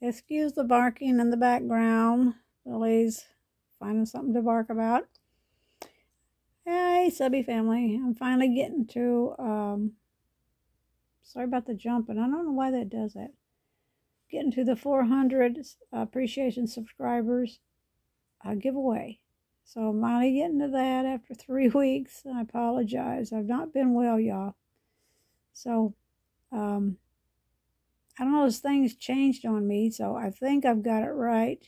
Excuse the barking in the background. Lily's finding something to bark about. Hey, subby family. I'm finally getting to, sorry about the jumping. I don't know why that does that. Getting to the 400 appreciation subscribers giveaway. So I'm finally getting to that after 3 weeks. I apologize. I've not been well, y'all. So, I don't know, as things changed on me, so I think I've got it right.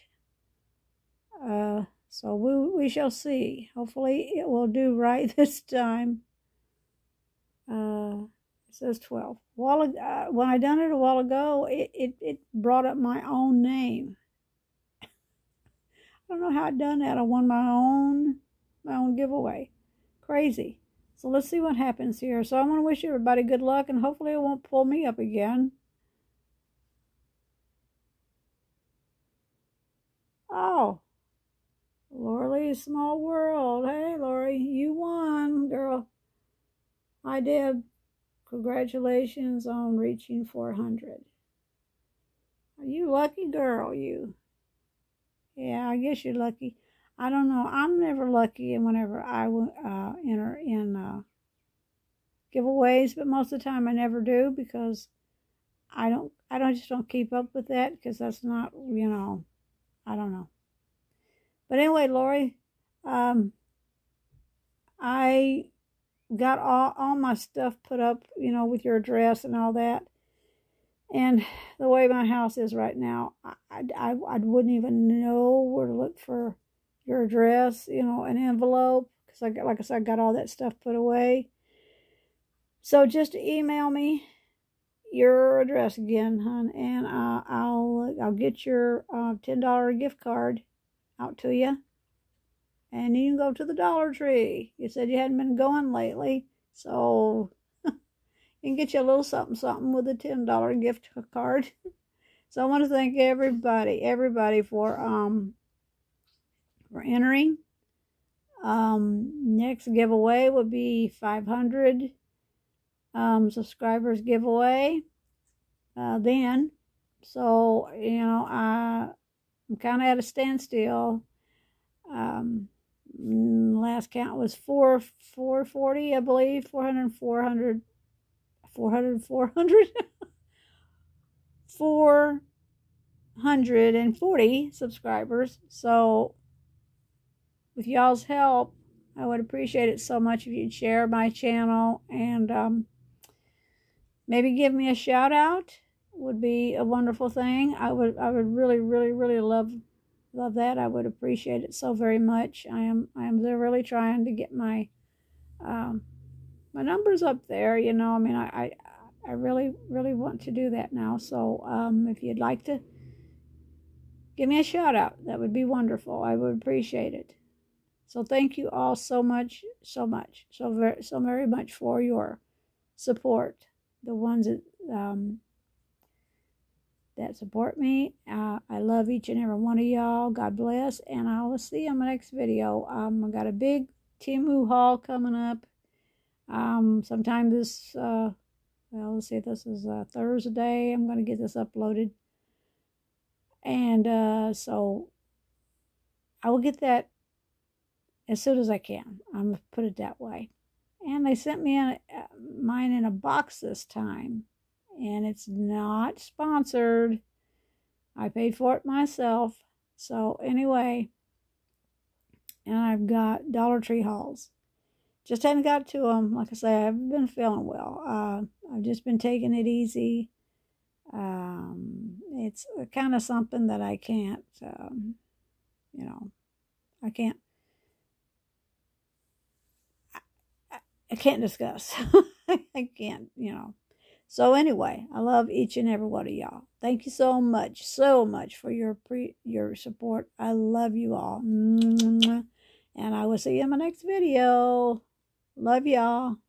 So we shall see. Hopefully it will do right this time. It says 12. When I done it a while ago, it brought up my own name. I don't know how I done that. I won my own giveaway. Crazy. So let's see what happens here. So I want to wish everybody good luck, and hopefully it won't pull me up again. Oh, Lori's Small World. Hey, Lori, you won, girl. Hi, Deb. Congratulations on reaching 400. Are you lucky, girl, you? Yeah, I guess you're lucky. I don't know. I'm never lucky whenever I enter in giveaways, but most of the time I never do because I just don't keep up with that because that's not, you know, I don't know. But anyway, Lori, I got all my stuff put up, you know, with your address and all that. And the way my house is right now, I wouldn't even know where to look for your address, you know, an envelope. Because I got, like I said, I got all that stuff put away. So just email me your address again, hon, and I'll get your $10 gift card out to you, and you can go to the Dollar Tree. You said you hadn't been going lately, so you can get you a little something something with a $10 gift card. So I want to thank everybody for entering. Next giveaway will be 500. Subscribers giveaway then. So, you know, I'm kind of at a standstill. Last count was 440, I believe. 440 subscribers. So with y'all's help, I would appreciate it so much if you'd share my channel and maybe give me a shout out would be a wonderful thing. I would really, really, really love that. I would appreciate it so very much. I am really trying to get my my numbers up there. You know, I mean, I really, really want to do that now. So if you'd like to give me a shout out, that would be wonderful. I would appreciate it. So thank you all so very much for your support. The ones that support me. I love each and every one of y'all. God bless. And I will see you in my next video. I got a big Temu haul coming up. Sometime this, well, let's see, this is Thursday. I'm going to get this uploaded. And so I will get that as soon as I can. I'm going to put it that way. And they sent me mine in a box this time. And it's not sponsored. I paid for it myself. So anyway. And I've got Dollar Tree hauls. Just haven't got to them. Like I say, I haven't been feeling well. I've just been taking it easy. It's kind of something that I can't, you know, I can't discuss. I can't, you know. So anyway, I love each and every one of y'all. Thank you so much for your support. I love you all. And I will see you in my next video. Love y'all.